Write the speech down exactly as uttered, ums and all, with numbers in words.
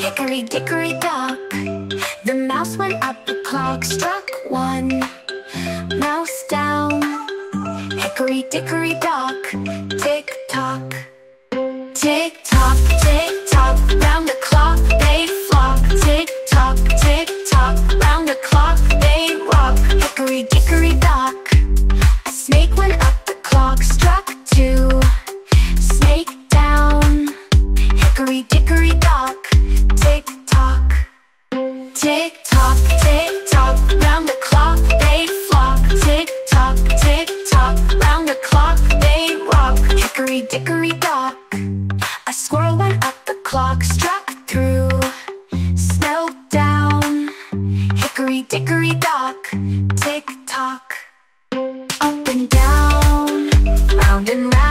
Hickory dickory dock, the mouse went up, the clock struck one. Mouse down. Hickory dickory dock, tick tock. Tick tock, tick tock, round the clock they flock. Tick tock, tick tock, round the clock they rock. Hickory dickory dock, a snake went up, the clock struck two. Snake down. Hickory dickory dock, tick tock. Tick tock, tick tock, round the clock they flock. Tick tock, tick tock, round the clock they rock. Hickory dickory dock, a squirrel went up, the clock struck through. Snow down. Hickory dickory dock, tick tock. Up and down, round and round.